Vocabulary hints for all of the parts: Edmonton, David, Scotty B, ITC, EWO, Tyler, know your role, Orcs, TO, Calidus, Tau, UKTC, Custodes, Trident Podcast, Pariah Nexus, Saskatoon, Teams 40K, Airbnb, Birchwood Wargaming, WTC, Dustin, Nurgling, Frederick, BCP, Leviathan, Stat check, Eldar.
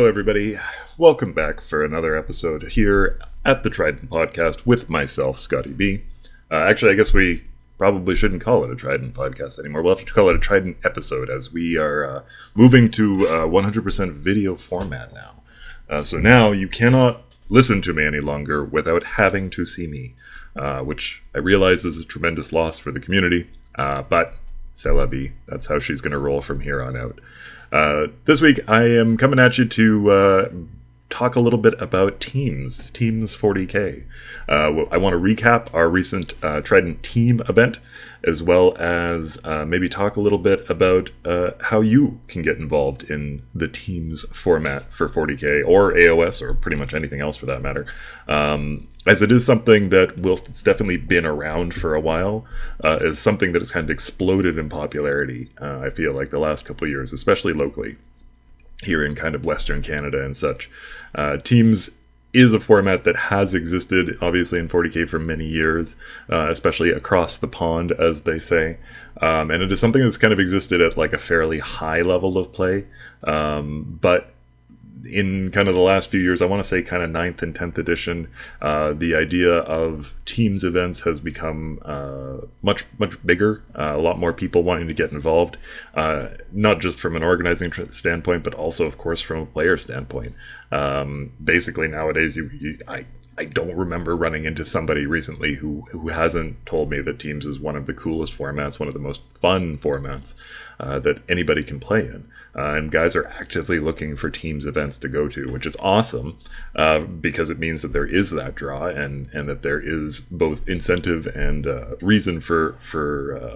Hello, everybody. Welcome back for another episode here at the Trident Podcast with myself, Scotty B. Actually, I guess we probably shouldn't call it a Trident Podcast anymore. We'll have to call it a Trident episode as we are moving to 100% video format now. So now you cannot listen to me any longer without having to see me, which I realize is a tremendous loss for the community, but c'est la vie. That's how she's going to roll from here on out. This week, I am coming at you to talk a little bit about Teams 40K. I want to recap our recent Trident team event, as well as maybe talk a little bit about how you can get involved in the Teams format for 40K, or AOS, or pretty much anything else for that matter. As it is something that, whilst it's definitely been around for a while, is something that has kind of exploded in popularity, I feel like, the last couple of years, especially locally, here in kind of Western Canada and such. Teams is a format that has existed, obviously, in 40K for many years, especially across the pond, as they say. And it is something that's kind of existed at, like, a fairly high level of play, but in kind of the last few years, I want to say kind of 9th and 10th edition, the idea of teams events has become much bigger, a lot more people wanting to get involved, not just from an organizing standpoint, but also, of course, from a player standpoint. Basically, nowadays, I don't remember running into somebody recently who hasn't told me that Teams is one of the coolest formats, one of the most fun formats that anybody can play in. And guys are actively looking for Teams events to go to, which is awesome because it means that there is that draw and that there is both incentive and reason for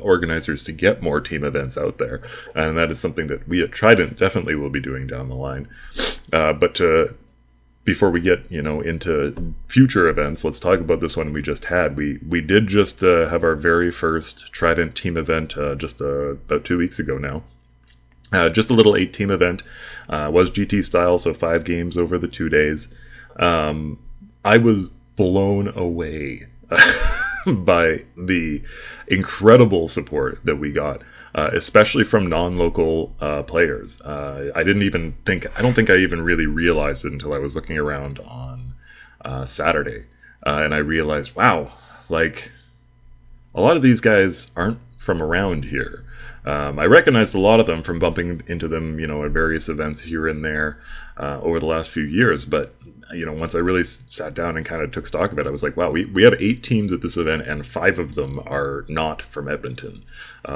organizers to get more team events out there. And that is something that we at Trident definitely will be doing down the line. But before we get, you know, into future events, let's talk about this one we just had. We did just have our very first Trident team event just about 2 weeks ago now. Just a little 8-team event. Was GT style, so 5 games over the 2 days. I was blown away by the incredible support that we got, especially from non-local players. I don't think I even really realized it until I was looking around on Saturday, and I realized, wow, like, a lot of these guys aren't from around here. I recognized a lot of them from bumping into them, you know, at various events here and there over the last few years. But, you know, once I really sat down and kind of took stock of it, I was like, wow, we have 8 teams at this event and 5 of them are not from Edmonton.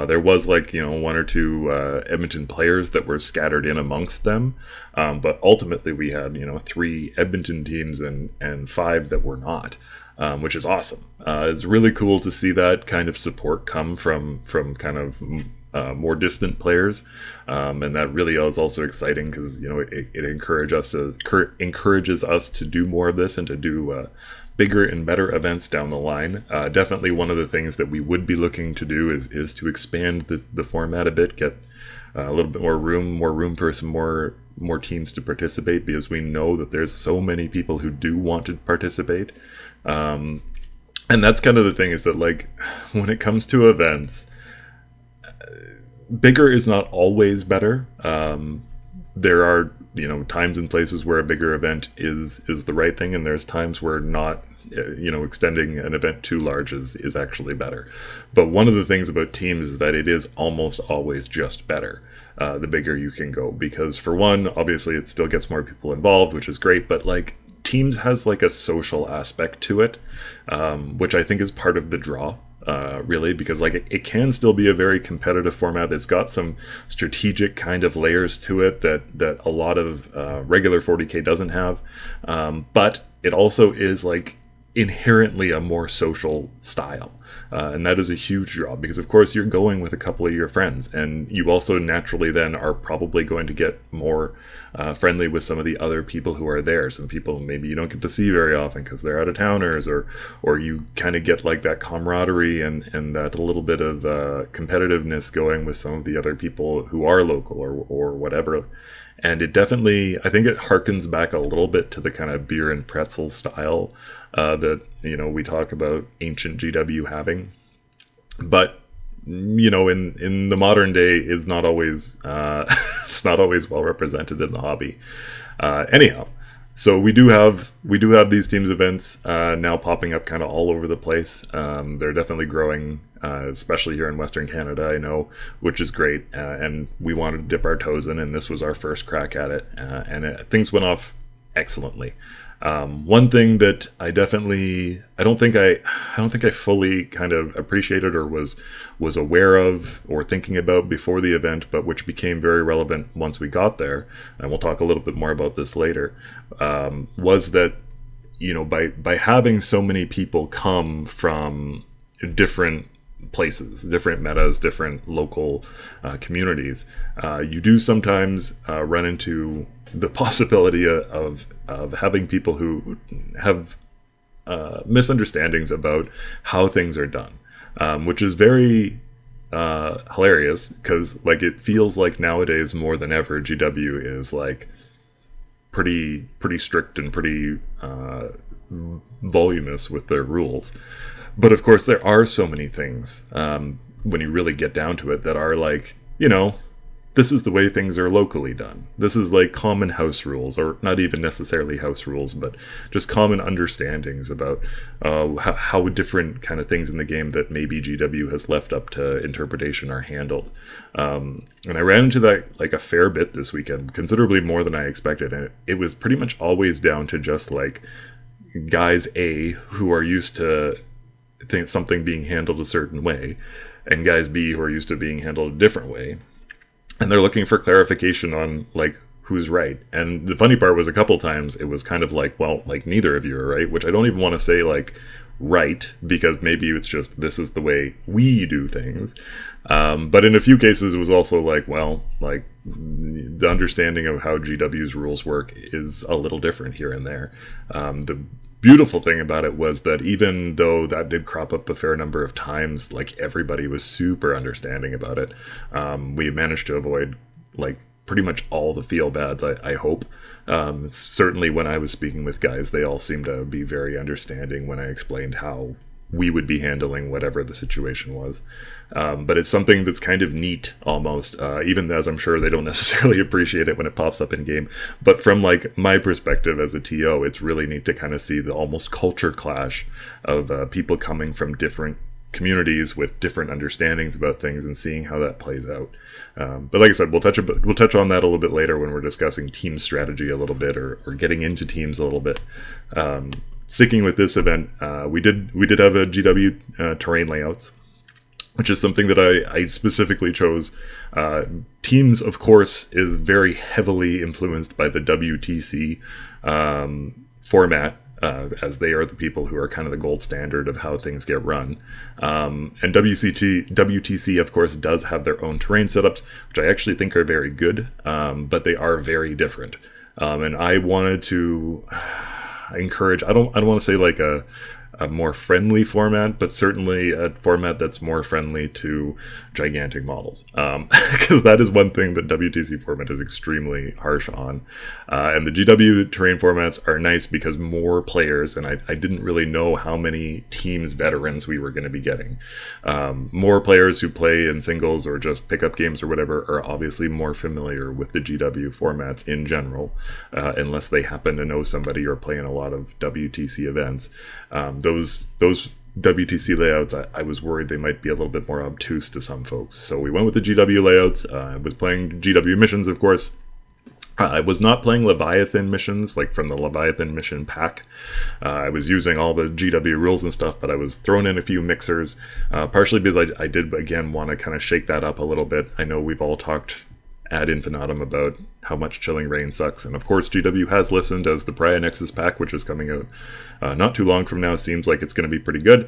There was, like, you know, 1 or 2 Edmonton players that were scattered in amongst them. But ultimately we had, you know, 3 Edmonton teams and 5 that were not. Which is awesome. It's really cool to see that kind of support come from kind of more distant players, and that really is also exciting because, you know, it encourages us to do more of this and to do bigger and better events down the line. Definitely one of the things that we would be looking to do is to expand the format a bit, get a little bit more room for some more teams to participate, because we know that there's so many people who do want to participate. And that's kind of the thing, is that, like, when it comes to events, bigger is not always better. There are, you know, times and places where a bigger event is the right thing, and there's times where not, you know, extending an event too large is actually better. But one of the things about Teams is that it is almost always just better, the bigger you can go, because, for one, obviously it still gets more people involved, which is great, but, like, Teams has, like, a social aspect to it, which I think is part of the draw, really, because, like, it can still be a very competitive format. It's got some strategic kind of layers to it that a lot of regular 40K doesn't have, but it also is, like, inherently a more social style, and that is a huge draw, because, of course, you're going with a couple of your friends, and you also naturally then are probably going to get more friendly with some of the other people who are there. Some people maybe you don't get to see very often because they're out of towners, or you kind of get, like, that camaraderie and that little bit of competitiveness going with some of the other people who are local or whatever. And it definitely, I think, it harkens back a little bit to the kind of beer and pretzel style that, you know, we talk about ancient GW having, but you know, in the modern day is not always it's not always well represented in the hobby. Anyhow, so we do have these teams events now popping up kind of all over the place. They're definitely growing, especially here in Western Canada, I know, which is great. And we wanted to dip our toes in, and this was our first crack at it. Things went off excellently. One thing that I definitely, I don't think I fully kind of appreciated or was aware of or thinking about before the event, but which became very relevant once we got there, and we'll talk a little bit more about this later, was that, you know, by having so many people come from different places, different metas, different local communities, you do sometimes run into the possibility of having people who have misunderstandings about how things are done, which is very hilarious, because like it feels like nowadays more than ever GW is like pretty strict and pretty voluminous with their rules. But of course there are so many things when you really get down to it that are like, you know, this is the way things are locally done. This is like common house rules, or not even necessarily house rules, but just common understandings about how different kind of things in the game that maybe GW has left up to interpretation are handled. And I ran into that like a fair bit this weekend, considerably more than I expected. And it was pretty much always down to just like guys A who are used to something being handled a certain way, and guys B who are used to being handled a different way. And they're looking for clarification on like who's right. And the funny part was a couple times it was kind of like, well, like neither of you are right, which I don't even want to say like right, because maybe it's just this is the way we do things. But in a few cases it was also like, well, like the understanding of how GW's rules work is a little different here and there. The beautiful thing about it was that even though that did crop up a fair number of times, like everybody was super understanding about it. We managed to avoid like pretty much all the feel bads, I hope. Certainly when I was speaking with guys, they all seemed to be very understanding when I explained how we would be handling whatever the situation was. But it's something that's kind of neat almost, even as I'm sure they don't necessarily appreciate it when it pops up in game. But from like my perspective as a TO, it's really neat to kind of see the almost culture clash of people coming from different communities with different understandings about things and seeing how that plays out. But like I said, we'll touch on that a little bit later when we're discussing team strategy a little bit, or getting into teams a little bit. Sticking with this event, we did have a GW terrain layouts, which is something that I specifically chose. Teams, of course, is very heavily influenced by the WTC format, as they are the people who are kind of the gold standard of how things get run. And WTC, of course, does have their own terrain setups, which I actually think are very good, but they are very different. And I wanted to encourage, I don't want to say like a more friendly format, but certainly a format that's more friendly to gigantic models, because that is one thing that WTC format is extremely harsh on. And the GW terrain formats are nice because more players, and I didn't really know how many teams veterans we were going to be getting. More players who play in singles or just pickup games or whatever are obviously more familiar with the GW formats in general, unless they happen to know somebody or play in a lot of WTC events. Those WTC layouts, I was worried they might be a little bit more obtuse to some folks. So we went with the GW layouts. I was playing GW missions, of course. I was not playing Leviathan missions, like from the Leviathan mission pack. I was using all the GW rules and stuff, but I was throwing in a few mixers, partially because I did, again, want to kind of shake that up a little bit. I know we've all talked ad infinitum about how much Chilling Rain sucks, and of course GW has listened, as the Pariah Nexus pack, which is coming out not too long from now, seems like it's going to be pretty good.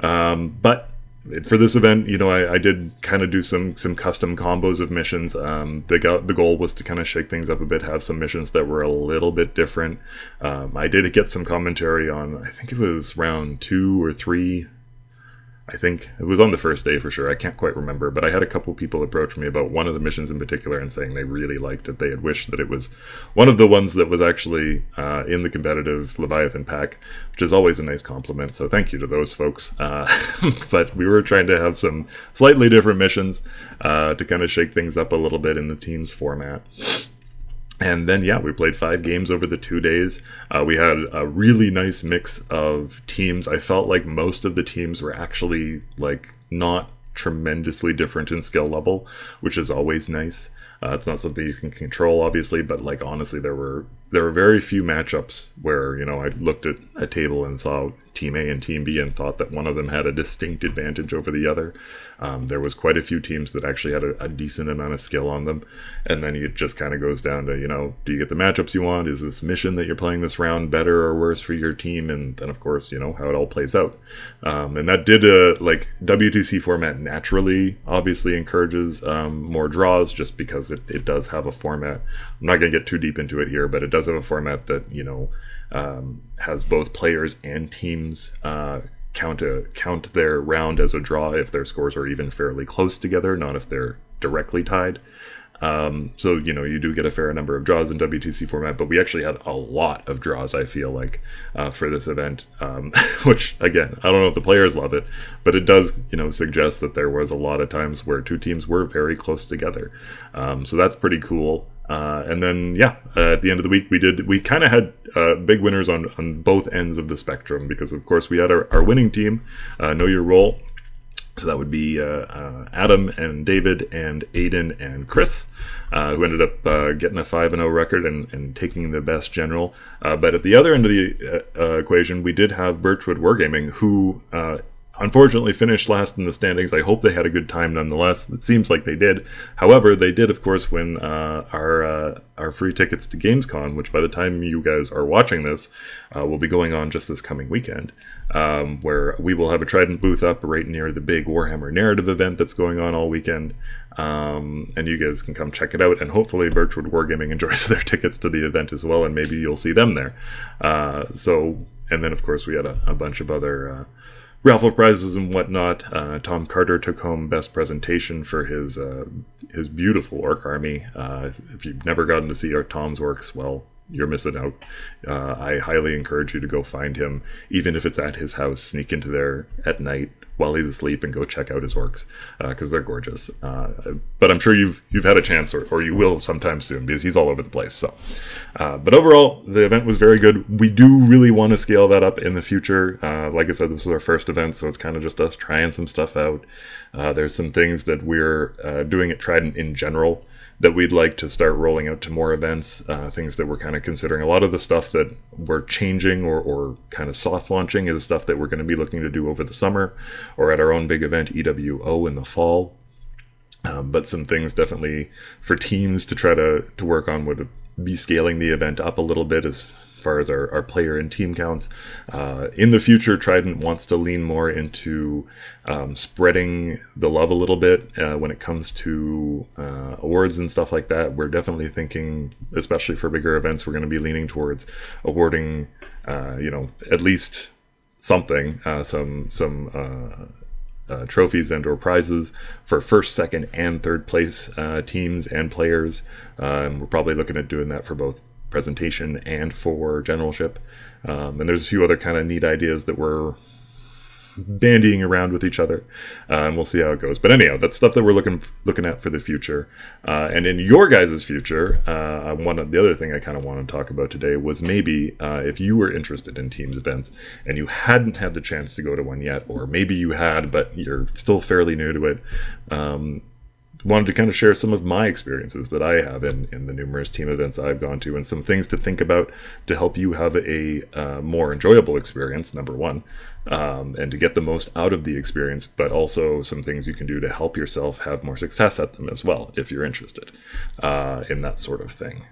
But for this event, you know, I did kind of do some custom combos of missions. The goal was to kind of shake things up a bit, have some missions that were a little bit different. I did get some commentary on, I think it was round 2 or 3 I think. It was on the first day for sure. I can't quite remember, but I had a couple people approach me about one of the missions in particular and saying they really liked it. They had wished that it was one of the ones that was actually in the competitive Leviathan pack, which is always a nice compliment, so thank you to those folks. But we were trying to have some slightly different missions to kind of shake things up a little bit in the teams format. And then, yeah, we played 5 games over the 2 days. We had a really nice mix of teams. I felt like most of the teams were actually, like, not tremendously different in skill level, which is always nice. It's not something you can control, obviously, but, like, honestly, there were very few matchups where, you know, I looked at a table and saw Team A and Team B and thought that one of them had a distinct advantage over the other. There was quite a few teams that actually had a decent amount of skill on them. And then it just kind of goes down to, you know, do you get the matchups you want? Is this mission that you're playing this round better or worse for your team? And then, of course, you know, how it all plays out. And that did, like, WTC format naturally obviously encourages more draws just because it does have a format. I'm not going to get too deep into it here, but it does have a format that, you know, has both players and teams count their round as a draw if their scores are even fairly close together, not if they're directly tied. So, you know, you do get a fair number of draws in WTC format, but we actually had a lot of draws, I feel like, for this event, which, again, I don't know if the players love it, but it does, you know, suggest that there was a lot of times where two teams were very close together. So that's pretty cool. And then, yeah, at the end of the week, we kind of had big winners on both ends of the spectrum because, of course, we had our winning team, Know Your Role. So that would be Adam and David and Aiden and Chris, who ended up getting a 5-0 record and taking the best general. But at the other end of the equation, we did have Birchwood Wargaming, who unfortunately finished last in the standings. I hope they had a good time nonetheless. It seems like they did. However, they did, of course, win our free tickets to Gamescon, which by the time you guys are watching this will be going on just this coming weekend, where we will have a Trident booth up right near the big Warhammer narrative event that's going on all weekend. And you guys can come check it out, and hopefully Birchwood Wargaming enjoys their tickets to the event as well, and maybe you'll see them there. And then, of course, we had a bunch of other raffle prizes and whatnot. Tom Carter took home best presentation for his beautiful orc army. If you've never gotten to see Tom's orcs, well, you're missing out. I highly encourage you to go find him, even if it's at his house. Sneak into there at night while he's asleep and go check out his orcs, because they're gorgeous. But I'm sure you've had a chance, or you will sometime soon, because he's all over the place. So, but overall, the event was very good. We do really want to scale that up in the future. Like I said, this was our first event, so it's kind of just us trying some stuff out. There's some things that we're doing at Trident in general that we'd like to start rolling out to more events, things that we're kind of considering. A lot of the stuff that we're changing or kind of soft launching is stuff that we're going to be looking to do over the summer or at our own big event, EWO, in the fall. But some things definitely for teams to try to work on would be scaling the event up a little bit as far as our player and team counts. In the future, Trident wants to lean more into spreading the love a little bit when it comes to awards and stuff like that. We're definitely thinking, especially for bigger events, we're going to be leaning towards awarding, you know, at least something, some trophies and or prizes for first, second, and third place teams and players. We're probably looking at doing that for both presentation and for generalship. And there's a few other kind of neat ideas that we're bandying around with each other, and we'll see how it goes. But anyhow, that's stuff that we're looking at for the future. And in your guys' future, the other thing I kind of want to talk about today was maybe if you were interested in teams events and you hadn't had the chance to go to one yet, or maybe you had but you're still fairly new to it, wanted to kind of share some of my experiences that I have in the numerous team events I've gone to, and some things to think about to help you have a more enjoyable experience, number one, and to get the most out of the experience, but also some things you can do to help yourself have more success at them as well, if you're interested in that sort of thing.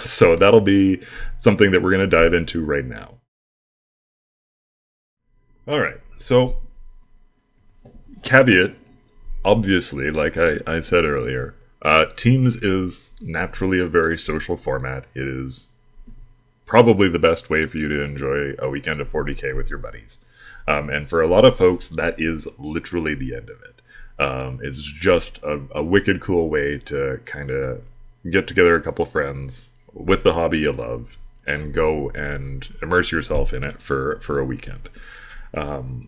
So that'll be something that we're going to dive into right now. All right, so caveat. Obviously, like I said earlier, Teams is naturally a very social format. It is probably the best way for you to enjoy a weekend of 40K with your buddies. And for a lot of folks, that is literally the end of it. It's just a wicked cool way to kind of get together a couple friends with the hobby you love and go and immerse yourself in it for a weekend. And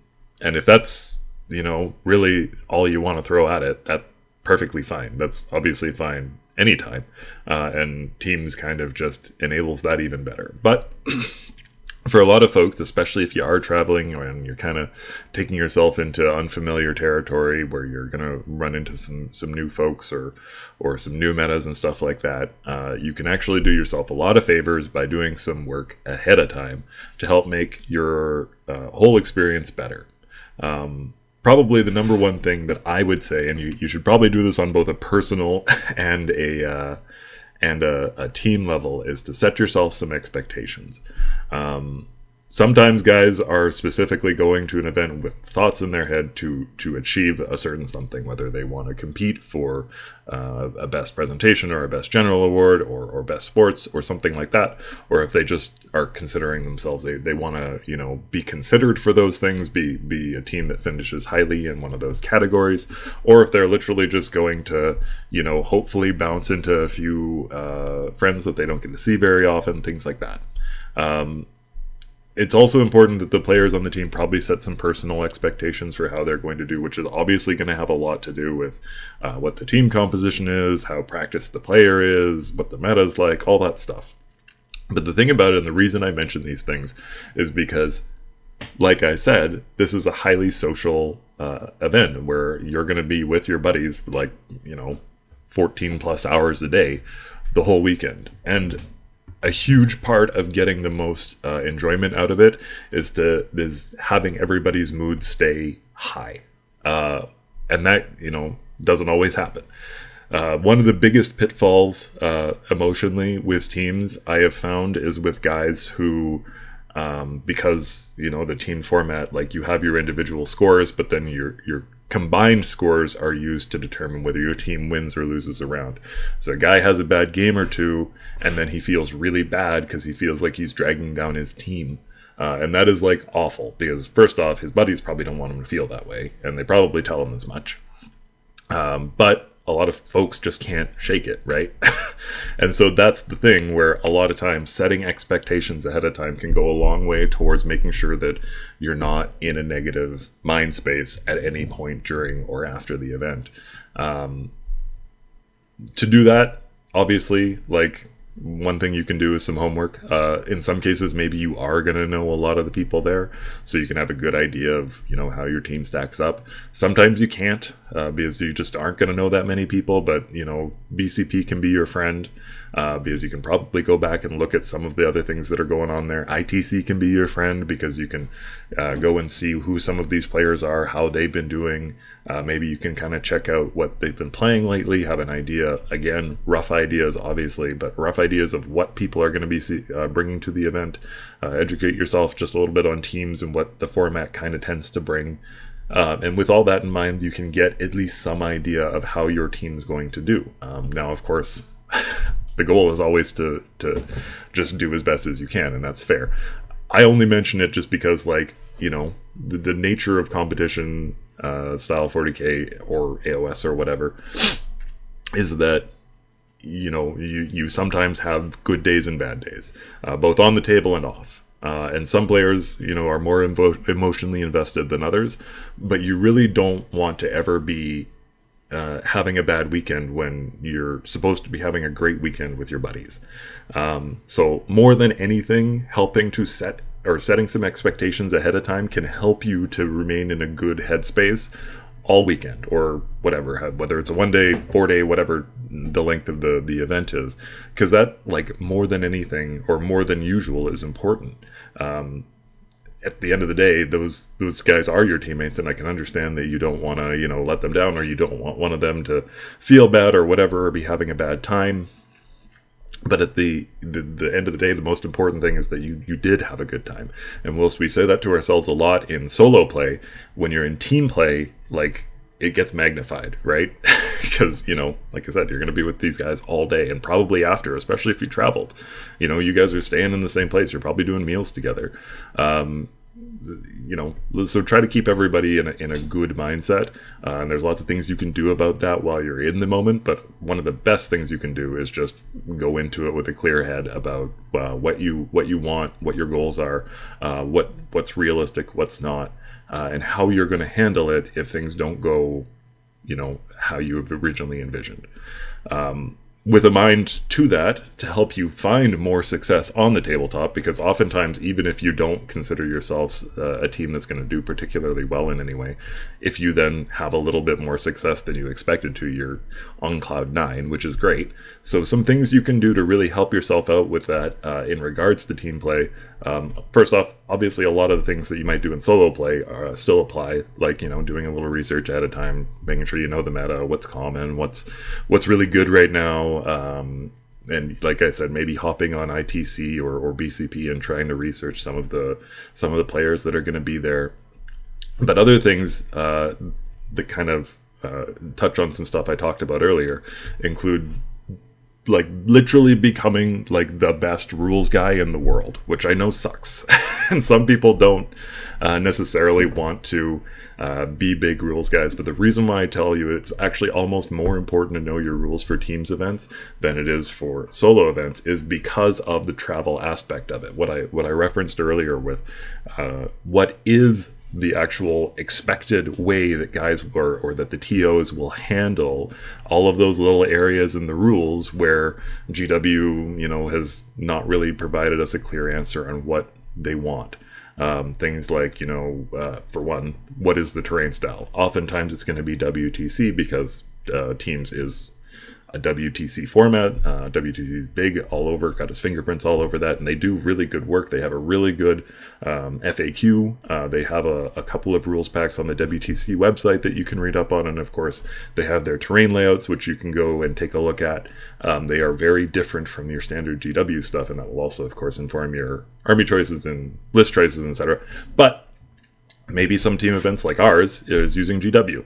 if that's, you know, really all you want to throw at it, that's perfectly fine. That's obviously fine anytime. And Teams kind of just enables that even better. But for a lot of folks, especially if you are traveling and you're kind of taking yourself into unfamiliar territory where you're going to run into some new folks or some new metas and stuff like that, you can actually do yourself a lot of favors by doing some work ahead of time to help make your whole experience better. Probably the number one thing that I would say, and you should probably do this on both a personal and a team level, is to set yourself some expectations. Sometimes guys are specifically going to an event with thoughts in their head to achieve a certain something, whether they want to compete for a best presentation or a best general award or best sports or something like that, or if they just are considering themselves, they want to, you know, be considered for those things, be a team that finishes highly in one of those categories, or if they're literally just going to, you know, hopefully bounce into a few friends that they don't get to see very often, things like that. It's also important that the players on the team probably set some personal expectations for how they're going to do, which is obviously going to have a lot to do with what the team composition is, how practiced the player is, what the meta is like, all that stuff. But the thing about it, and the reason I mention these things, is because, like I said, this is a highly social event where you're going to be with your buddies for, like, you know, 14 plus hours a day the whole weekend. And a huge part of getting the most enjoyment out of it is having everybody's mood stay high, and that, you know, doesn't always happen. One of the biggest pitfalls emotionally with Teams I have found is with guys who, because, you know, the team format, like, you have your individual scores, but then your combined scores are used to determine whether your team wins or loses a round. So a guy has a bad game or two, and then he feels really bad because he feels like he's dragging down his team. And that is, like, awful, because first off, his buddies probably don't want him to feel that way, and they probably tell him as much. But a lot of folks just can't shake it, right? And so that's the thing where a lot of times setting expectations ahead of time can go a long way towards making sure that you're not in a negative mind space at any point during or after the event. To do that, obviously, like, one thing you can do is some homework. In some cases, maybe you are going to know a lot of the people there, so you can have a good idea of, you know, how your team stacks up. Sometimes you can't, because you just aren't going to know that many people, but, you know, BCP can be your friend, because you can probably go back and look at some of the other things that are going on there. ITC can be your friend, because you can go and see who some of these players are, how they've been doing. Maybe you can kind of check out what they've been playing lately, have an idea, again, rough ideas, obviously, but rough ideas of what people are going to be bringing to the event. Educate yourself just a little bit on Teams and what the format kind of tends to bring. And with all that in mind, you can get at least some idea of how your team's going to do. Now, of course, the goal is always to just do as best as you can, and that's fair. I only mention it just because, like, you know, the nature of competition style 40K or AOS or whatever is that, you know, you sometimes have good days and bad days, both on the table and off. And some players, you know, are more emotionally invested than others, but you really don't want to ever be having a bad weekend when you're supposed to be having a great weekend with your buddies. So more than anything, helping to setting some expectations ahead of time can help you to remain in a good headspace all weekend or whatever, whether it's a 1 day, 4 day, whatever the length of the event is, because that, like, more than anything or more than usual is important. At the end of the day, those guys are your teammates, and I can understand that you don't want to, you know, let them down, or you don't want one of them to feel bad or whatever, or be having a bad time. But at the end of the day, the most important thing is that you did have a good time. And whilst we say that to ourselves a lot in solo play, when you're in team play, like, it gets magnified, right? Because, you know, like I said, you're going to be with these guys all day, and probably after, especially if you traveled. You know, you guys are staying in the same place. You're probably doing meals together. you know, so try to keep everybody in a good mindset. And there's lots of things you can do about that while you're in the moment. But one of the best things you can do is just go into it with a clear head about what you want, what your goals are, what's realistic, what's not, and how you're going to handle it if things don't go, you know, how you have originally envisioned. With a mind to that, to help you find more success on the tabletop, because oftentimes, even if you don't consider yourselves a team that's going to do particularly well in any way, if you then have a little bit more success than you expected to, you're on cloud nine, which is great. So some things you can do to really help yourself out with that in regards to team play. First off, obviously a lot of the things that you might do in solo play still apply, like, you know, doing a little research at a time, making sure you know the meta, what's common, what's really good right now. And like I said, maybe hopping on ITC or BCP and trying to research some of the players that are going to be there. But other things that kind of touch on some stuff I talked about earlier include, like, literally becoming, like, the best rules guy in the world, which I know sucks. And some people don't necessarily want to be big rules guys, but the reason why I tell you it's actually almost more important to know your rules for teams events than it is for solo events is because of the travel aspect of it. What I referenced earlier with what is the actual expected way that guys were, or that the TOs will handle all of those little areas in the rules where GW, you know, has not really provided us a clear answer on what they want. Things like, you know, for one, what is the terrain style? Oftentimes it's going to be WTC because Teams is a WTC format. WTC is big all over, got his fingerprints all over that, and they do really good work. They have a really good FAQ. They have a couple of rules packs on the WTC website that you can read up on, and of course they have their terrain layouts, which you can go and take a look at. They are very different from your standard GW stuff, and that will also of course inform your army choices and list choices, etc. But maybe some team events like ours is using GW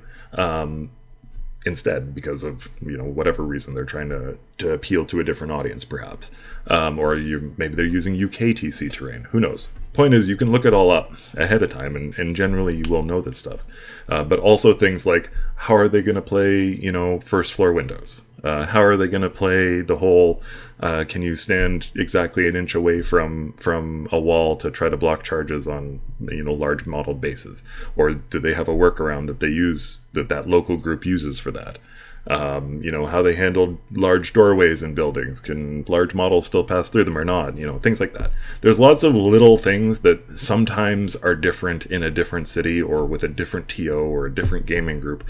instead, because of, you know, whatever reason they're trying to appeal to a different audience, perhaps, or maybe they're using UKTC terrain. Who knows? Point is, you can look it all up ahead of time, and generally you will know this stuff. But also things like, how are they going to play, you know, first floor windows? How are they going to play the whole? Can you stand exactly an inch away from a wall to try to block charges on, you know, large model bases? Or do they have a workaround that they use, that local group uses for that? You know, how they handled large doorways in buildings. Can large models still pass through them or not? You know, things like that. There's lots of little things that sometimes are different in a different city or with a different TO or a different gaming group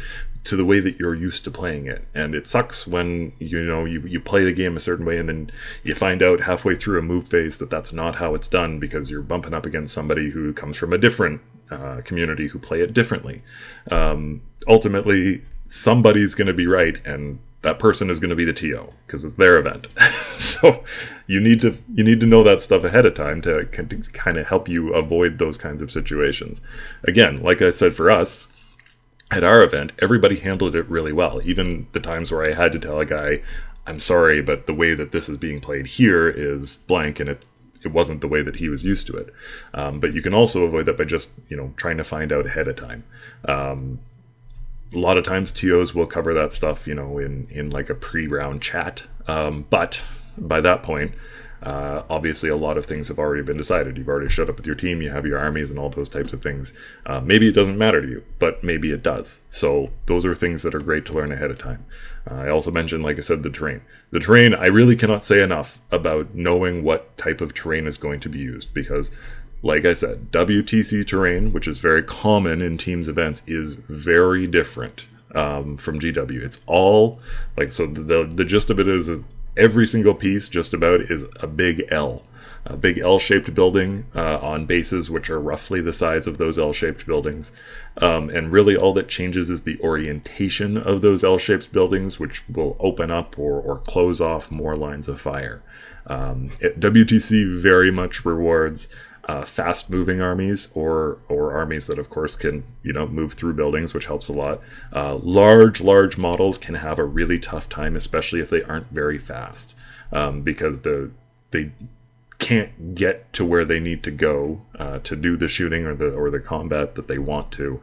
to the way that you're used to playing it. And it sucks when, you know, you play the game a certain way and then you find out halfway through a move phase that that's not how it's done, because you're bumping up against somebody who comes from a different community who play it differently. Ultimately, somebody's going to be right, and that person is going to be the TO because it's their event. So you need to know that stuff ahead of time to kind of help you avoid those kinds of situations. Again, like I said, for us at our event, everybody handled it really well. Even the times where I had to tell a guy, I'm sorry, but the way that this is being played here is blank, and it wasn't the way that he was used to it. But you can also avoid that by just, you know, trying to find out ahead of time. A lot of times TOs will cover that stuff, you know, in like a pre-round chat. But by that point, obviously a lot of things have already been decided. You've already showed up with your team, you have your armies and all those types of things. Maybe it doesn't matter to you, but maybe it does. So those are things that are great to learn ahead of time. I also mentioned, like I said, the terrain. The terrain, I really cannot say enough about knowing what type of terrain is going to be used, because like I said, WTC terrain, which is very common in Teams events, is very different from GW. It's all, like, so the gist of it is every single piece just about is a big L-shaped building on bases which are roughly the size of those L-shaped buildings. And really all that changes is the orientation of those L-shaped buildings, which will open up or close off more lines of fire. WTC very much rewards fast-moving armies, or armies that, of course, can, you know, move through buildings, which helps a lot. Large models can have a really tough time, especially if they aren't very fast, because they can't get to where they need to go to do the shooting or the combat that they want to,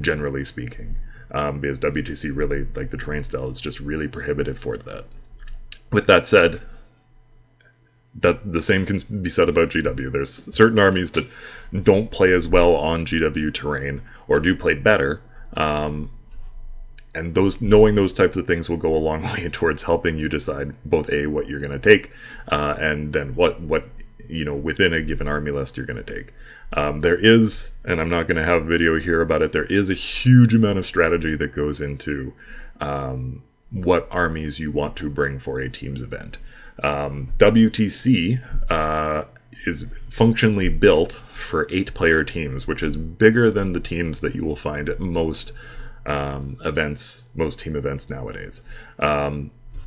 generally speaking, because WTC really, like the terrain style is just really prohibitive for that. With that said, that the same can be said about GW. There's certain armies that don't play as well on GW terrain, or do play better, and those, knowing those types of things will go a long way towards helping you decide both A, what you're going to take, and then what you know, within a given army list you're going to take. There is, and I'm not going to have a video here about it, there is a huge amount of strategy that goes into what armies you want to bring for a team's event. WTC is functionally built for 8-player teams, which is bigger than the teams that you will find at most events, most team events nowadays.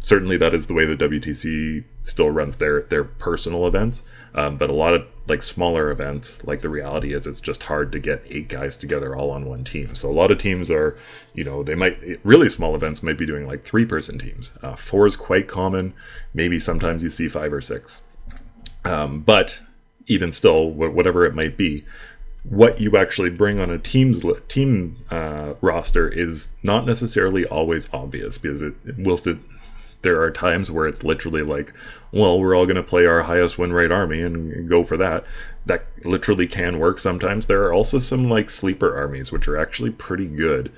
Certainly that is the way the WTC still runs their personal events, but a lot of like smaller events, like the reality is it's just hard to get 8 guys together all on one team. So a lot of teams are, you know, they might, really small events might be doing like 3-person teams. 4 is quite common, maybe sometimes you see 5 or 6. But even still, whatever it might be, what you actually bring on a team roster is not necessarily always obvious, because there are times where it's literally like, well, we're all going to play our highest win rate army and go for that. That literally can work sometimes. There are also some like sleeper armies, which are actually pretty good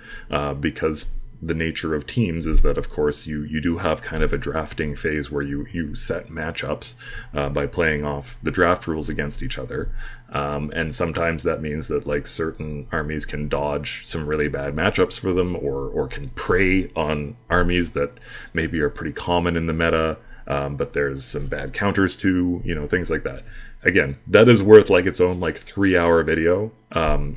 because the nature of teams is that, of course, you do have kind of a drafting phase where you set matchups by playing off the draft rules against each other, and sometimes that means that like certain armies can dodge some really bad matchups for them, or can prey on armies that maybe are pretty common in the meta, but there's some bad counters to, you know, things like that. Again, that is worth like its own like 3-hour video.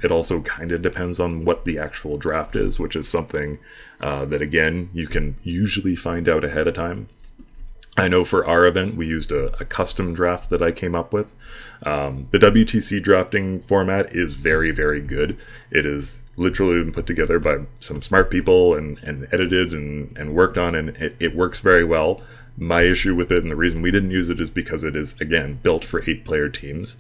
It also kind of depends on what the actual draft is, which is something that, again, you can usually find out ahead of time. I know for our event, we used a custom draft that I came up with. The WTC drafting format is very, very good. It is literally been put together by some smart people and edited and worked on, and it works very well. My issue with it, and the reason we didn't use it, is because it is, again, built for 8-player teams,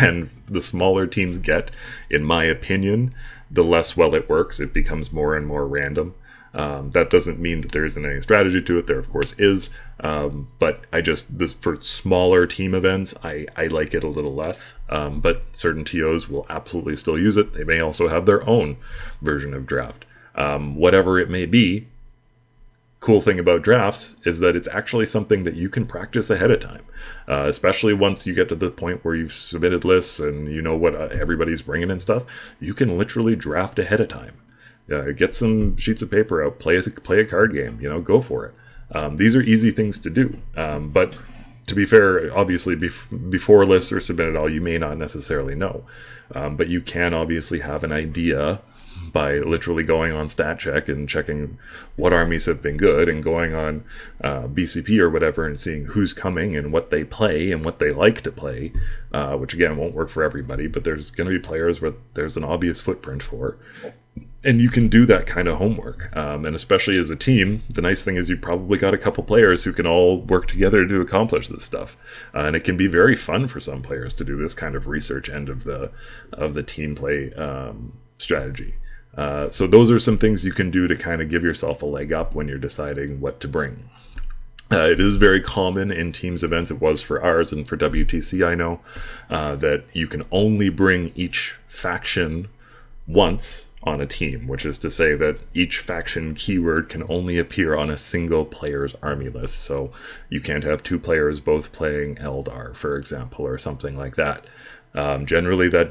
and the smaller teams get, in my opinion, the less well it works. It becomes more and more random. That doesn't mean that there isn't any strategy to it. There, of course, is, but I just, this for smaller team events, I like it a little less, but certain TOs will absolutely still use it. They may also have their own version of draft. Whatever it may be, cool thing about drafts is that it's actually something that you can practice ahead of time, especially once you get to the point where you've submitted lists and you know what everybody's bringing and stuff. You can literally draft ahead of time. Get some sheets of paper out, play a card game, you know, go for it. These are easy things to do, but to be fair, obviously before lists are submitted, all you may not necessarily know, but you can obviously have an idea by literally going on Stat Check and checking what armies have been good, and going on BCP or whatever and seeing who's coming and what they play and what they like to play, which again won't work for everybody, but there's going to be players where there's an obvious footprint for. And you can do that kind of homework. And especially as a team, the nice thing is you've probably got a couple players who can all work together to accomplish this stuff. And it can be very fun for some players to do this kind of research end of the team play strategy. So those are some things you can do to kind of give yourself a leg up when you're deciding what to bring. It is very common in teams events, it was for ours and for WTC I know, that you can only bring each faction once on a team, which is to say that each faction keyword can only appear on a single player's army list. So you can't have 2 players both playing Eldar, for example, or something like that. Generally that...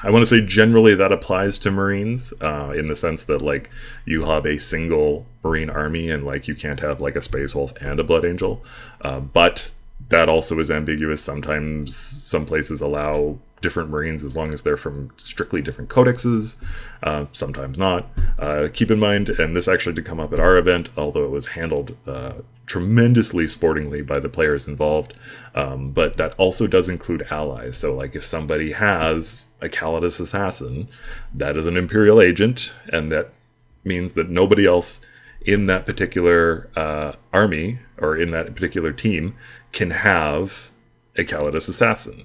I want to say generally that applies to Marines, in the sense that like you have a single Marine army and like you can't have like a Space Wolf and a Blood Angel, but that also is ambiguous. Sometimes some places allow different Marines as long as they're from strictly different codexes, sometimes not. Keep in mind, and this actually did come up at our event, although it was handled tremendously sportingly by the players involved, but that also does include allies. So like if somebody has a Calidus assassin, that is an Imperial agent, and that means that nobody else in that particular army or in that particular team can have a Calidus assassin.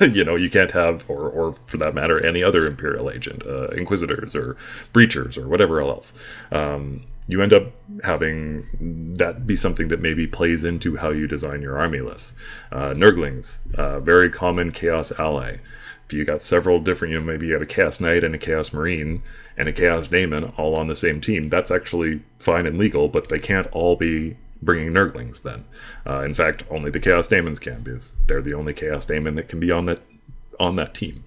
You know, you can't have, or for that matter, any other Imperial agent, Inquisitors or Breachers or whatever else. You end up having that be something that maybe plays into how you design your army list. Nurglings, very common Chaos ally. If you got several different, you know, maybe you got a Chaos Knight and a Chaos Marine and a Chaos Daemon all on the same team, that's actually fine and legal, but they can't all be bringing Nurglings then. In fact, only the Chaos Daemons can, because they're the only Chaos Daemon that can be on that team.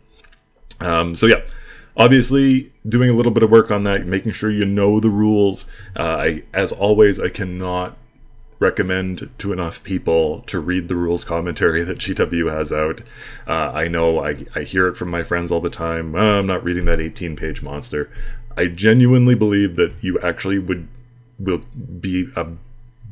So yeah, obviously doing a little bit of work on that, making sure you know the rules. As always, I cannot recommend to enough people to read the rules commentary that GW has out. I know I hear it from my friends all the time. I'm not reading that 18-page monster. I genuinely believe that you actually will be a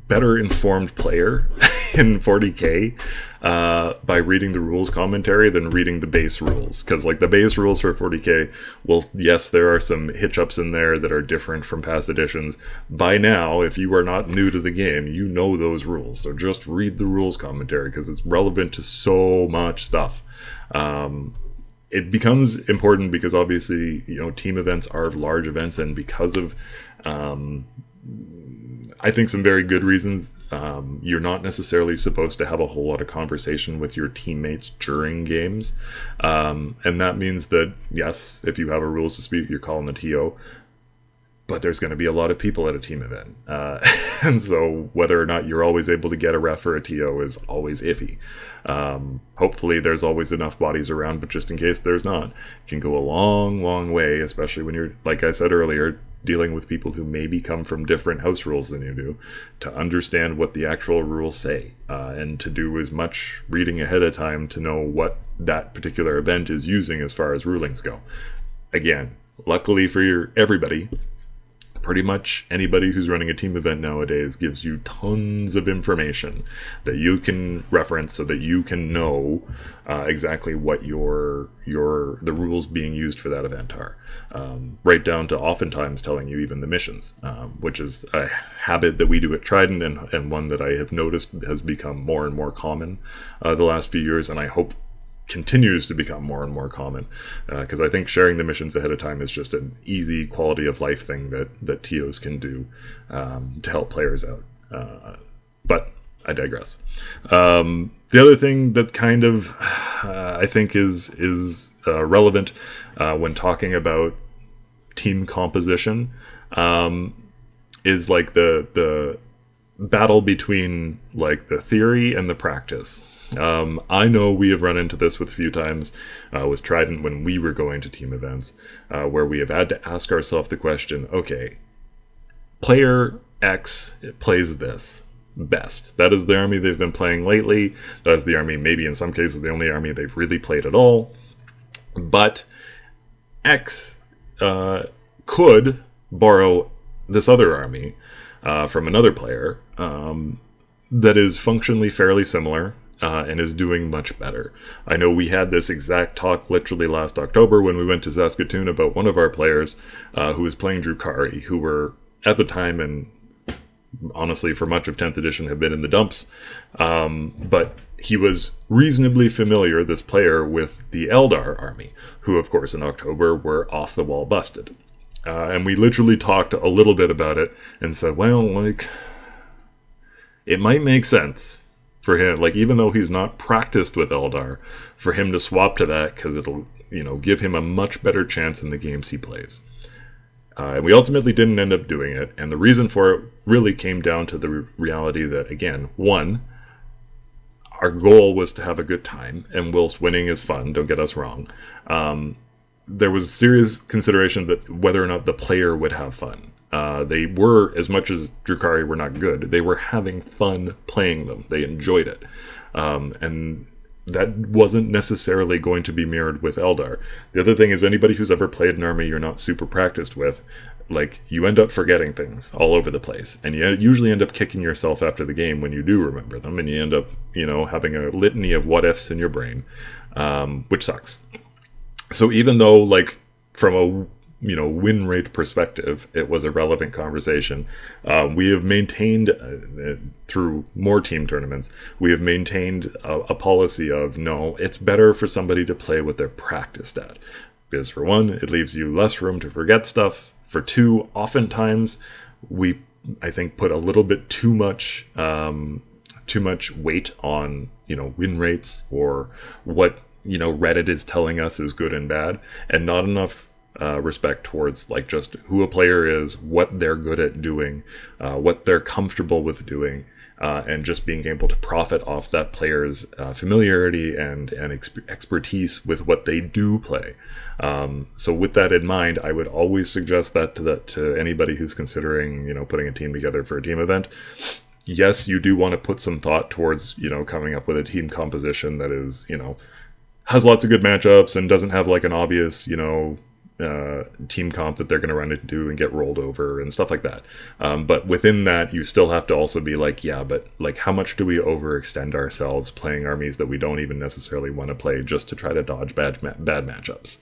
better informed player in 40k by reading the rules commentary than reading the base rules, because like the base rules for 40k, well, yes, there are some hitch-ups in there that are different from past editions. By now, if you are not new to the game, you know those rules, so just read the rules commentary because it's relevant to so much stuff. It becomes important because obviously, you know, team events are large events, and because of I think some very good reasons, you're not necessarily supposed to have a whole lot of conversation with your teammates during games. And that means that, yes, if you have a rules dispute, you're calling the TO, but there's going to be a lot of people at a team event. And so whether or not you're always able to get a ref or a TO is always iffy. Hopefully there's always enough bodies around, but just in case there's not, it can go a long, long way, especially when you're, like I said earlier, dealing with people who maybe come from different house rules than you do, to understand what the actual rules say, and to do as much reading ahead of time to know what that particular event is using as far as rulings go. Again, luckily for everybody, pretty much anybody who's running a team event nowadays gives you tons of information that you can reference so that you can know exactly what the rules being used for that event are. Right down to oftentimes telling you even the missions, which is a habit that we do at Trident, and one that I have noticed has become more and more common the last few years, and I hope continues to become more and more common, because I think sharing the missions ahead of time is just an easy quality of life thing that TOs can do to help players out. But I digress. The other thing that kind of I think is relevant when talking about team composition is like the battle between like the theory and the practice. I know we have run into this with a few times with Trident when we were going to team events, where we have had to ask ourselves the question, okay, player X plays this best. That is the army they've been playing lately. That is the army, maybe in some cases, the only army they've really played at all. But X could borrow this other army from another player that is functionally fairly similar. And is doing much better. I know we had this exact talk literally last October when we went to Saskatoon about one of our players who was playing Drukhari, who were at the time, and honestly for much of 10th edition, have been in the dumps. But he was reasonably familiar, this player, with the Eldar army, who of course in October were off the wall busted. And we literally talked a little bit about it and said, well, like, it might make sense for him, like, even though he's not practiced with Eldar, for him to swap to that, because it'll, you know, give him a much better chance in the games he plays. And we ultimately didn't end up doing it, and the reason for it really came down to the reality that, again, one, our goal was to have a good time, and whilst winning is fun, don't get us wrong, there was serious consideration that whether or not the player would have fun. They were, as much as Drukhari were not good, they were having fun playing them. They enjoyed it. And that wasn't necessarily going to be mirrored with Eldar. The other thing is, anybody who's ever played an army you're not super practiced with, like, you end up forgetting things all over the place. And you usually end up kicking yourself after the game when you do remember them. And you end up, you know, having a litany of what-ifs in your brain, which sucks. So even though, like, from a you know, win rate perspective, it was a relevant conversation. We have maintained through more team tournaments, we have maintained a policy of no, it's better for somebody to play what they're practiced at. Because for one, it leaves you less room to forget stuff. For two, oftentimes we, I think, put a little bit too much weight on, you know, win rates or what, you know, Reddit is telling us is good and bad, and not enough respect towards like just who a player is, what they're good at doing, what they're comfortable with doing, and just being able to profit off that player's familiarity and expertise with what they do play. So with that in mind, I would always suggest that to anybody who's considering, you know, putting a team together for a team event. Yes, you do want to put some thought towards, you know, coming up with a team composition that is, you know, has lots of good matchups and doesn't have like an obvious, you know, team comp that they're going to run into and get rolled over and stuff like that. But within that, you still have to also be like, yeah, but like how much do we overextend ourselves playing armies that we don't even necessarily want to play just to try to dodge bad matchups?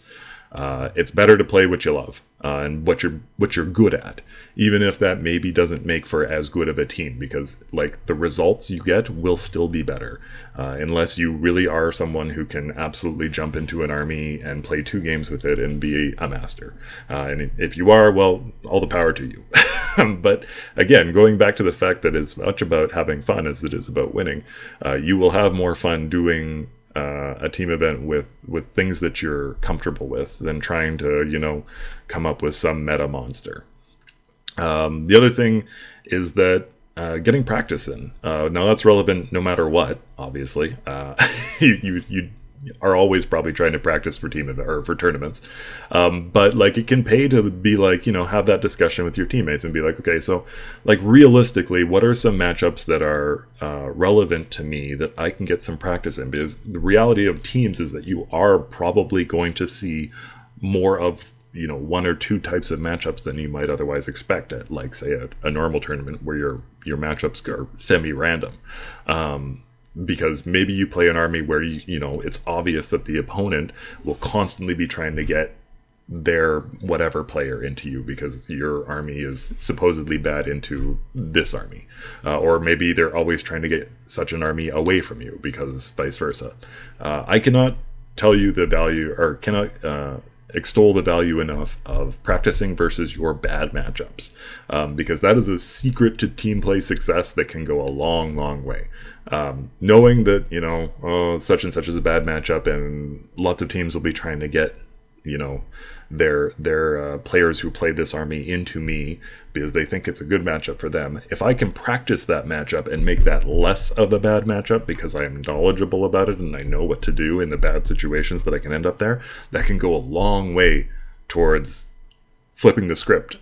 It's better to play what you love and what you're good at, even if that maybe doesn't make for as good of a team, because like the results you get will still be better unless you really are someone who can absolutely jump into an army and play 2 games with it and be a master. And if you are, well, all the power to you. But again, going back to the fact that it's much about having fun as it is about winning, you will have more fun doing a team event with things that you're comfortable with than trying to, you know, come up with some meta monster. The other thing is that getting practice in. Now that's relevant no matter what, obviously. You are always probably trying to practice for team or for tournaments, but like it can pay to be like, you know, have that discussion with your teammates and be like, okay, so like realistically, what are some matchups that are relevant to me that I can get some practice in? Because the reality of teams is that you are probably going to see more of, you know, 1 or 2 types of matchups than you might otherwise expect at like say a normal tournament where your matchups are semi-random. Because maybe you play an army where, you know, it's obvious that the opponent will constantly be trying to get their whatever player into you because your army is supposedly bad into this army. Or maybe they're always trying to get such an army away from you because vice versa. I cannot tell you the value, or cannot extol the value enough of practicing versus your bad matchups, because that is a secret to team play success that can go a long way. Knowing that, you know, oh, such and such is a bad matchup and lots of teams will be trying to get, you know, their players who play this army into me because they think it's a good matchup for them. If I can practice that matchup and make that less of a bad matchup because I am knowledgeable about it and I know what to do in the bad situations that I can end up there, that can go a long way towards flipping the script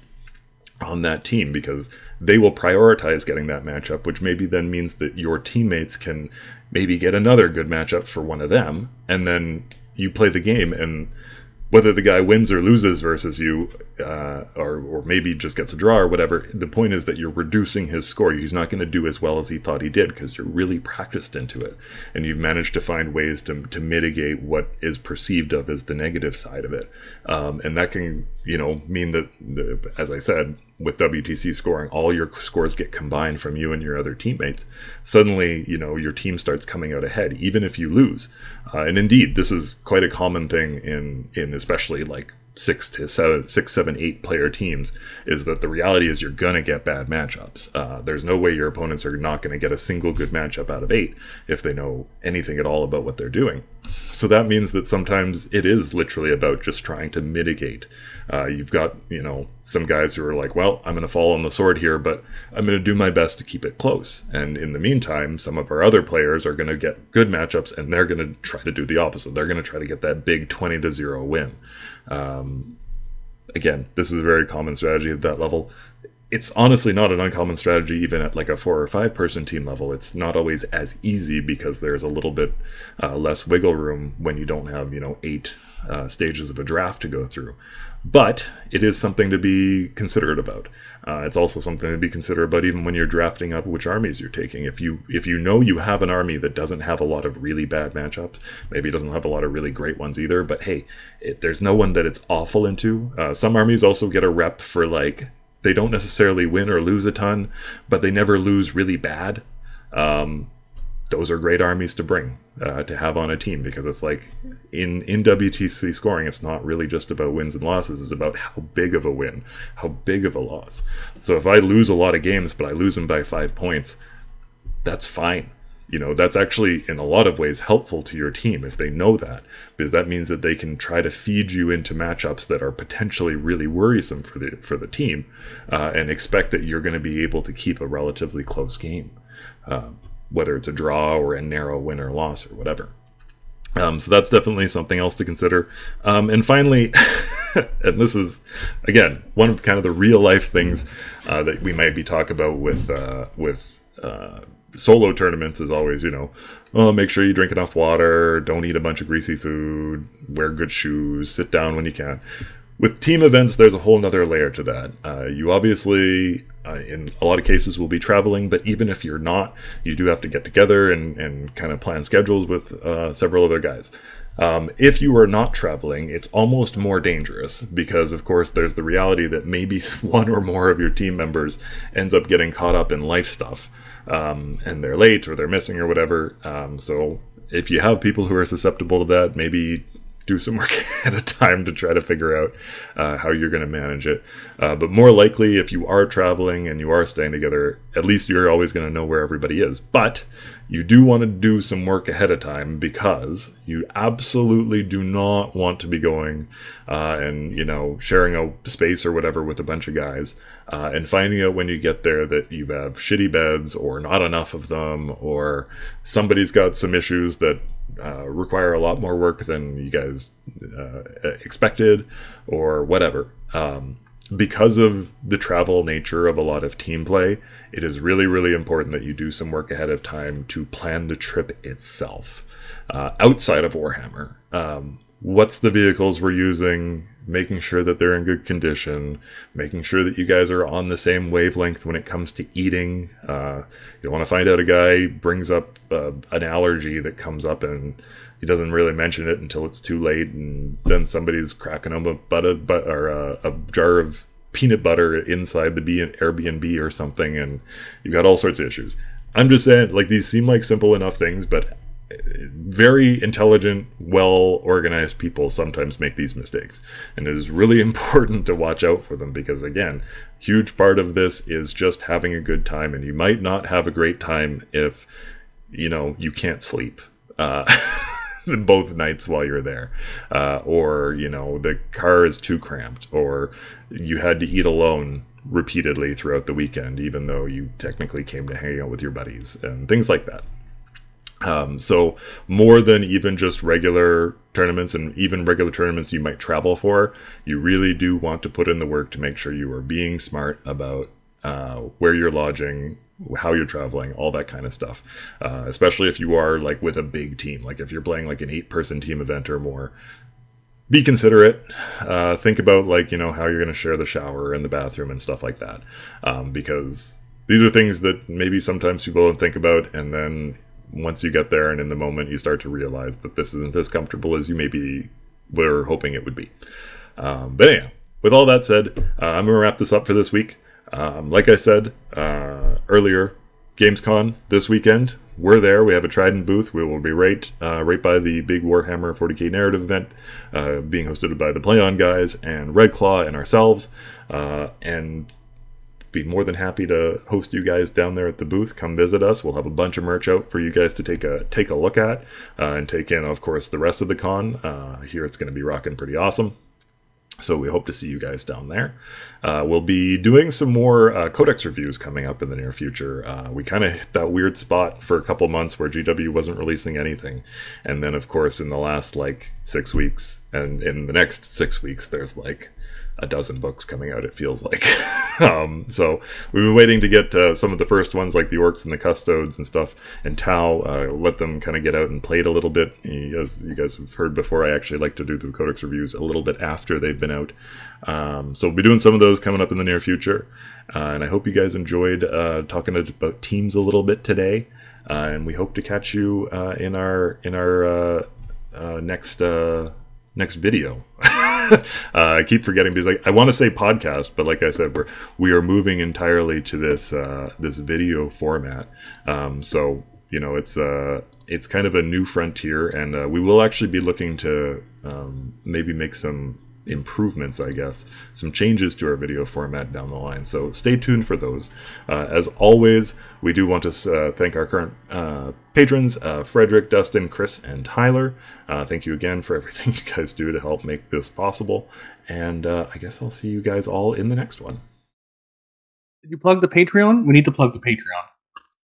on that team, because they will prioritize getting that matchup, which maybe then means that your teammates can maybe get another good matchup for one of them, and then you play the game, and whether the guy wins or loses versus you, or maybe just gets a draw or whatever, the point is that you're reducing his score. He's not going to do as well as he thought he did because you're really practiced into it. And you've managed to find ways to mitigate what is perceived of as the negative side of it. And that can, you know, mean that, as I said, with WTC scoring, all your scores get combined from you and your other teammates. Suddenly, you know, your team starts coming out ahead, even if you lose. And indeed, this is quite a common thing in especially like 6 to 7, 6, 7, 8 player teams, is that the reality is you're gonna get bad matchups. There's no way your opponents are not gonna get a single good matchup out of 8 if they know anything at all about what they're doing. So that means that sometimes it is literally about just trying to mitigate. You've got, you know, some guys who are like, well, I'm gonna fall on the sword here, but I'm gonna do my best to keep it close. And in the meantime, some of our other players are gonna get good matchups and they're gonna try to do the opposite. They're gonna try to get that big 20-0 win. Again, this is a very common strategy at that level. It's honestly not an uncommon strategy even at like a 4 or 5 person team level. It's not always as easy because there's a little bit less wiggle room when you don't have, you know, 8 stages of a draft to go through. But it is something to be considerate about. It's also something to be considerate about even when you're drafting up which armies you're taking. If you know you have an army that doesn't have a lot of really bad matchups, maybe it doesn't have a lot of really great ones either, but hey, there's no one that it's awful into. Some armies also get a rep for, like, they don't necessarily win or lose a ton, but they never lose really bad. Those are great armies to bring, to have on a team, because it's like, in WTC scoring, it's not really just about wins and losses, it's about how big of a win, how big of a loss. So if I lose a lot of games, but I lose them by 5 points, that's fine. You know, that's actually in a lot of ways helpful to your team if they know that, because that means that they can try to feed you into matchups that are potentially really worrisome for the team, and expect that you're going to be able to keep a relatively close game. Whether it's a draw or a narrow win or loss or whatever. So that's definitely something else to consider. And finally, and this is, again, one of kind of the real life things that we might be talking about with solo tournaments is always, you know, oh, make sure you drink enough water, don't eat a bunch of greasy food, wear good shoes, sit down when you can. With team events, there's a whole nother layer to that. You obviously, in a lot of cases, will be traveling, but even if you're not, you do have to get together and kind of plan schedules with several other guys. If you are not traveling, it's almost more dangerous because, of course, there's the reality that maybe one or more of your team members ends up getting caught up in life stuff, and they're late or they're missing or whatever. So if you have people who are susceptible to that, maybe do some work at a time to try to figure out how you're going to manage it. But more likely, if you are traveling and you are staying together, at least you're always going to know where everybody is. But you do want to do some work ahead of time, because you absolutely do not want to be going and, you know, sharing a space or whatever with a bunch of guys and finding out when you get there that you have shitty beds or not enough of them, or somebody's got some issues that require a lot more work than you guys expected, or whatever. Because of the travel nature of a lot of team play, it is really, really important that you do some work ahead of time to plan the trip itself. Outside of Warhammer, what's the vehicles we're using, making sure that they're in good condition, making sure that you guys are on the same wavelength when it comes to eating. You want to find out a guy brings up an allergy that comes up and he doesn't really mention it until it's too late, and then somebody's cracking him a jar of peanut butter inside the Airbnb or something, and you've got all sorts of issues. I'm just saying, like, these seem like simple enough things, but very intelligent, well-organized people sometimes make these mistakes, and it is really important to watch out for them, because, again, huge part of this is just having a good time, and you might not have a great time if, you know, you can't sleep both nights while you're there, or, you know, the car is too cramped, or you had to eat alone repeatedly throughout the weekend even though you technically came to hang out with your buddies, and things like that. So more than even just regular tournaments, and even regular tournaments you might travel for, you really do want to put in the work to make sure you are being smart about where you're lodging, how you're traveling, all that kind of stuff. Especially if you are, like, with a big team, like if you're playing like an 8-person team event or more, be considerate. Think about, like, you know, how you're going to share the shower and the bathroom and stuff like that. Because these are things that maybe sometimes people don't think about, and then once you get there and in the moment, you start to realize that this isn't as comfortable as you maybe were hoping it would be. But anyhow, with all that said, I'm going to wrap this up for this week. Like I said earlier, Gamescon this weekend. We're there. We have a Trident booth. We will be right by the big Warhammer 40K narrative event, being hosted by the Play On guys and Red Claw and ourselves. And be more than happy to host you guys down there at the booth. Come visit us. We'll have a bunch of merch out for you guys to take a look at, and take in, of course, the rest of the con. Here it's going to be rocking pretty awesome. So we hope to see you guys down there. We'll be doing some more Codex reviews coming up in the near future. We kind of hit that weird spot for a couple months where GW wasn't releasing anything. And then, of course, in the last, like, 6 weeks, and in the next 6 weeks, there's, like, a dozen books coming out, it feels like. So we've been waiting to get some of the first ones, like the Orcs and the Custodes and stuff, and Tau, let them kind of get out and played a little bit. As you guys have heard before, I actually like to do the Codex reviews a little bit after they've been out. So we'll be doing some of those coming up in the near future. And I hope you guys enjoyed talking about teams a little bit today. And we hope to catch you in our next video. I keep forgetting because I want to say podcast, but like I said, we are moving entirely to this this video format. So you know, it's kind of a new frontier, and we will actually be looking to maybe make some improvements, I guess, some changes to our video format down the line. So stay tuned for those. As always, we do want to thank our current patrons, Frederick, Dustin, Chris, and Tyler. Thank you again for everything you guys do to help make this possible. And I guess I'll see you guys all in the next one. Did you plug the Patreon? We need to plug the Patreon.